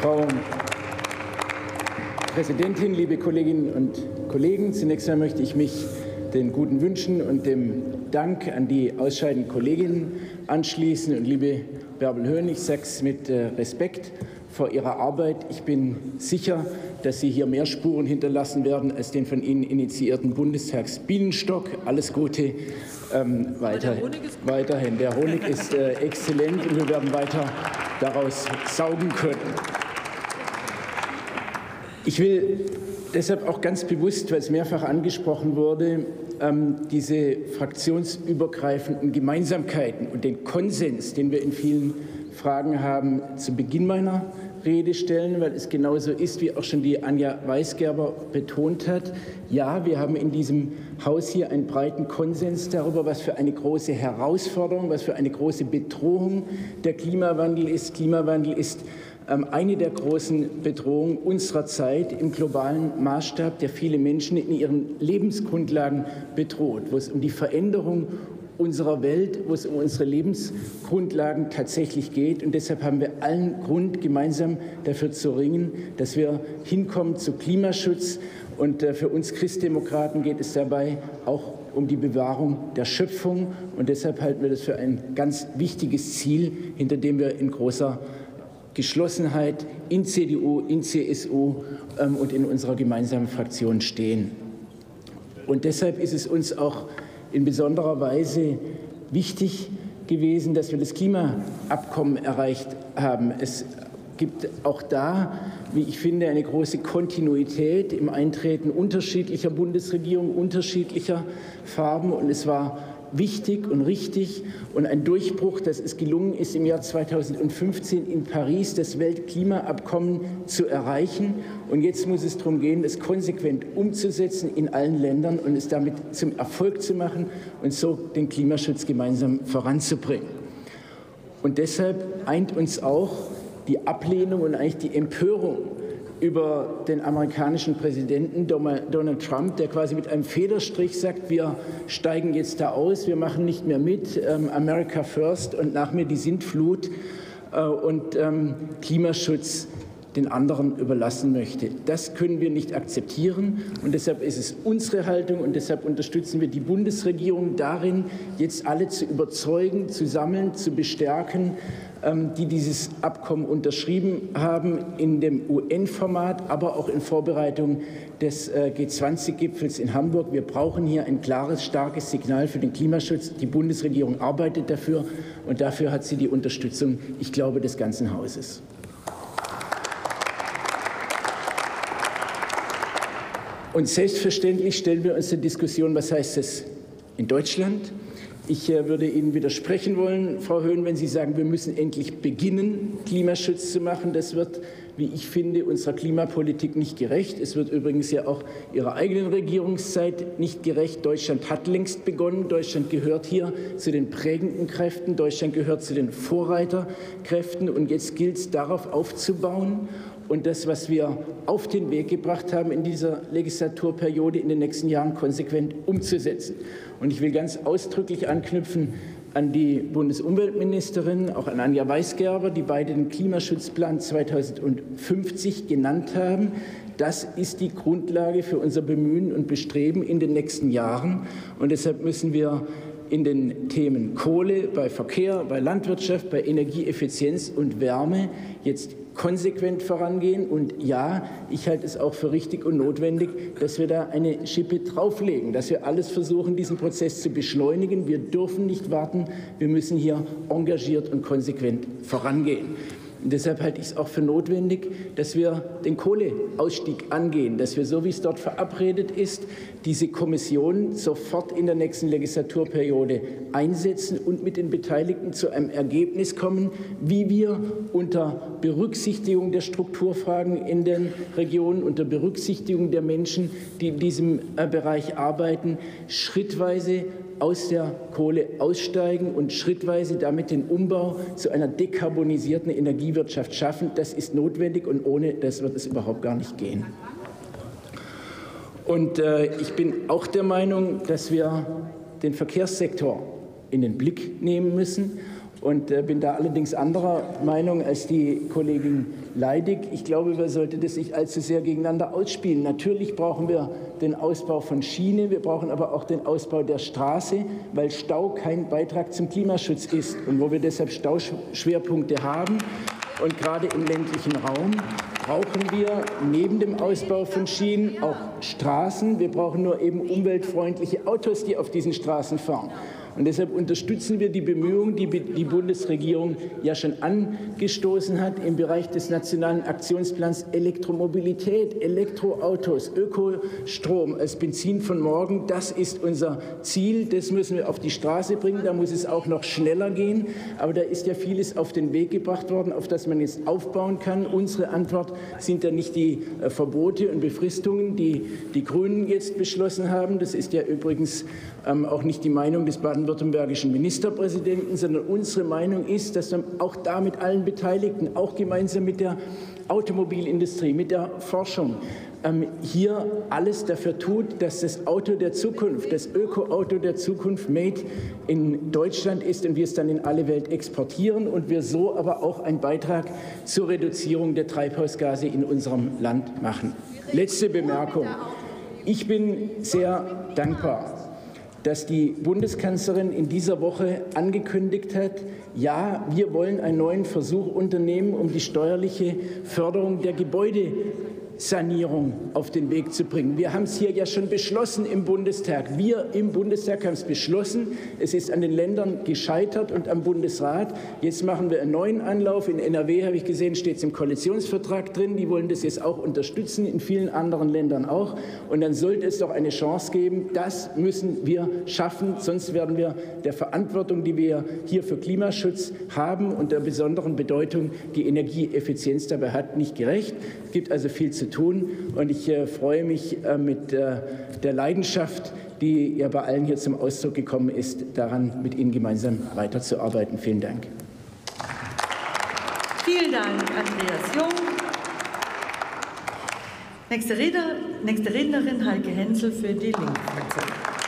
Frau Präsidentin, liebe Kolleginnen und Kollegen! Zunächst einmal möchte ich mich den guten Wünschen und dem Dank an die ausscheidenden Kolleginnen anschließen. Und liebe Bärbel Höhn, ich sage es mit Respekt vor Ihrer Arbeit. Ich bin sicher, dass Sie hier mehr Spuren hinterlassen werden als den von Ihnen initiierten Bundestagsbienenstock. Alles Gute weiterhin. Der Honig ist exzellent und wir werden weiter daraus saugen können. Ich will deshalb auch ganz bewusst, weil es mehrfach angesprochen wurde, diese fraktionsübergreifenden Gemeinsamkeiten und den Konsens, den wir in vielen Fragen haben, zu Beginn meiner Rede stellen, weil es genauso ist, wie auch schon die Anja Weisgerber betont hat. Ja, wir haben in diesem Haus hier einen breiten Konsens darüber, was für eine große Herausforderung, was für eine große Bedrohung der Klimawandel ist. Klimawandel ist eine der großen Bedrohungen unserer Zeit im globalen Maßstab, der viele Menschen in ihren Lebensgrundlagen bedroht, wo es um die Veränderung unserer Welt, wo es um unsere Lebensgrundlagen tatsächlich geht. Und deshalb haben wir allen Grund, gemeinsam dafür zu ringen, dass wir hinkommen zu Klimaschutz. Und für uns Christdemokraten geht es dabei auch um die Bewahrung der Schöpfung. Und deshalb halten wir das für ein ganz wichtiges Ziel, hinter dem wir in großer Geschlossenheit in CDU, in CSU und in unserer gemeinsamen Fraktion stehen. Und deshalb ist es uns auch in besonderer Weise wichtig gewesen, dass wir das Klimaabkommen erreicht haben. Es gibt auch da, wie ich finde, eine große Kontinuität im Eintreten unterschiedlicher Bundesregierungen, unterschiedlicher Farben. Und es war wichtig und richtig und ein Durchbruch, dass es gelungen ist, im Jahr 2015 in Paris das Weltklimaabkommen zu erreichen. Und jetzt muss es darum gehen, es konsequent umzusetzen in allen Ländern und es damit zum Erfolg zu machen und so den Klimaschutz gemeinsam voranzubringen. Und deshalb eint uns auch die Ablehnung und eigentlich die Empörung über den amerikanischen Präsidenten Donald Trump, der quasi mit einem Federstrich sagt, wir steigen jetzt da aus, wir machen nicht mehr mit, America first und nach mir die Sintflut und Klimaschutz den anderen überlassen möchte. Das können wir nicht akzeptieren und deshalb ist es unsere Haltung und deshalb unterstützen wir die Bundesregierung darin, jetzt alle zu überzeugen, zu sammeln, zu bestärken, die dieses Abkommen unterschrieben haben, in dem UN-Format, aber auch in Vorbereitung des G20-Gipfels in Hamburg. Wir brauchen hier ein klares, starkes Signal für den Klimaschutz. Die Bundesregierung arbeitet dafür und dafür hat sie die Unterstützung, ich glaube, des ganzen Hauses. Und selbstverständlich stellen wir uns der Diskussion, was heißt das in Deutschland? Ich würde Ihnen widersprechen wollen, Frau Höhn, wenn Sie sagen, wir müssen endlich beginnen, Klimaschutz zu machen. Das wird, wie ich finde, unserer Klimapolitik nicht gerecht. Es wird übrigens ja auch Ihrer eigenen Regierungszeit nicht gerecht. Deutschland hat längst begonnen. Deutschland gehört hier zu den prägenden Kräften. Deutschland gehört zu den Vorreiterkräften. Und jetzt gilt es, darauf aufzubauen. Und das, was wir auf den Weg gebracht haben in dieser Legislaturperiode, in den nächsten Jahren konsequent umzusetzen. Und ich will ganz ausdrücklich anknüpfen an die Bundesumweltministerin, auch an Anja Weisgerber, die beide den Klimaschutzplan 2050 genannt haben. Das ist die Grundlage für unser Bemühen und Bestreben in den nächsten Jahren. Und deshalb müssen wir in den Themen Kohle, bei Verkehr, bei Landwirtschaft, bei Energieeffizienz und Wärme jetzt konsequent vorangehen. Und ja, ich halte es auch für richtig und notwendig, dass wir da eine Schippe drauflegen, dass wir alles versuchen, diesen Prozess zu beschleunigen. Wir dürfen nicht warten. Wir müssen hier engagiert und konsequent vorangehen. Und deshalb halte ich es auch für notwendig, dass wir den Kohleausstieg angehen, dass wir, so wie es dort verabredet ist, diese Kommission sofort in der nächsten Legislaturperiode einsetzen und mit den Beteiligten zu einem Ergebnis kommen, wie wir unter Berücksichtigung der Strukturfragen in den Regionen, unter Berücksichtigung der Menschen, die in diesem Bereich arbeiten, schrittweise aus der Kohle aussteigen und schrittweise damit den Umbau zu einer dekarbonisierten Energiewirtschaft schaffen. Das ist notwendig und ohne das wird es überhaupt gar nicht gehen. Und ich bin auch der Meinung, dass wir den Verkehrssektor in den Blick nehmen müssen. und bin da allerdings anderer Meinung als die Kollegin Leidig. Ich glaube, wir sollten das nicht allzu sehr gegeneinander ausspielen. Natürlich brauchen wir den Ausbau von Schiene, wir brauchen aber auch den Ausbau der Straße, weil Stau kein Beitrag zum Klimaschutz ist und wo wir deshalb Stauschwerpunkte haben. Und gerade im ländlichen Raum brauchen wir neben dem Ausbau von Schienen auch Straßen. Wir brauchen nur eben umweltfreundliche Autos, die auf diesen Straßen fahren. Und deshalb unterstützen wir die Bemühungen, die die Bundesregierung ja schon angestoßen hat im Bereich des nationalen Aktionsplans Elektromobilität, Elektroautos, Ökostrom als Benzin von morgen. Das ist unser Ziel. Das müssen wir auf die Straße bringen. Da muss es auch noch schneller gehen. Aber da ist ja vieles auf den Weg gebracht worden, auf das man jetzt aufbauen kann. Unsere Antwort sind ja nicht die Verbote und Befristungen, die die Grünen jetzt beschlossen haben. Das ist ja übrigens auch nicht die Meinung des baden-württembergischen Ministerpräsidenten, sondern unsere Meinung ist, dass wir auch da mit allen Beteiligten, auch gemeinsam mit der Automobilindustrie, mit der Forschung, hier alles dafür tut, dass das Auto der Zukunft, das Ökoauto der Zukunft made in Deutschland ist und wir es dann in alle Welt exportieren und wir so aber auch einen Beitrag zur Reduzierung der Treibhausgase in unserem Land machen. Letzte Bemerkung. Ich bin sehr dankbar, dass die Bundeskanzlerin in dieser Woche angekündigt hat, ja, wir wollen einen neuen Versuch unternehmen, um die steuerliche Förderung der Gebäudesanierung auf den Weg zu bringen. Wir haben es hier ja schon beschlossen im Bundestag. Wir im Bundestag haben es beschlossen. Es ist an den Ländern gescheitert und am Bundesrat. Jetzt machen wir einen neuen Anlauf. In NRW, habe ich gesehen, steht es im Koalitionsvertrag drin. Die wollen das jetzt auch unterstützen, in vielen anderen Ländern auch. Und dann sollte es doch eine Chance geben. Das müssen wir schaffen, sonst werden wir der Verantwortung, die wir hier für Klimaschutz haben und der besonderen Bedeutung, die Energieeffizienz dabei hat, nicht gerecht. Es gibt also viel zu tun. Und ich freue mich mit der Leidenschaft, die ja bei allen hier zum Ausdruck gekommen ist, daran, mit Ihnen gemeinsam weiterzuarbeiten. Vielen Dank. Vielen Dank, Andreas Jung. Nächste Rednerin Heike Hänsel für die Linken-Fraktion.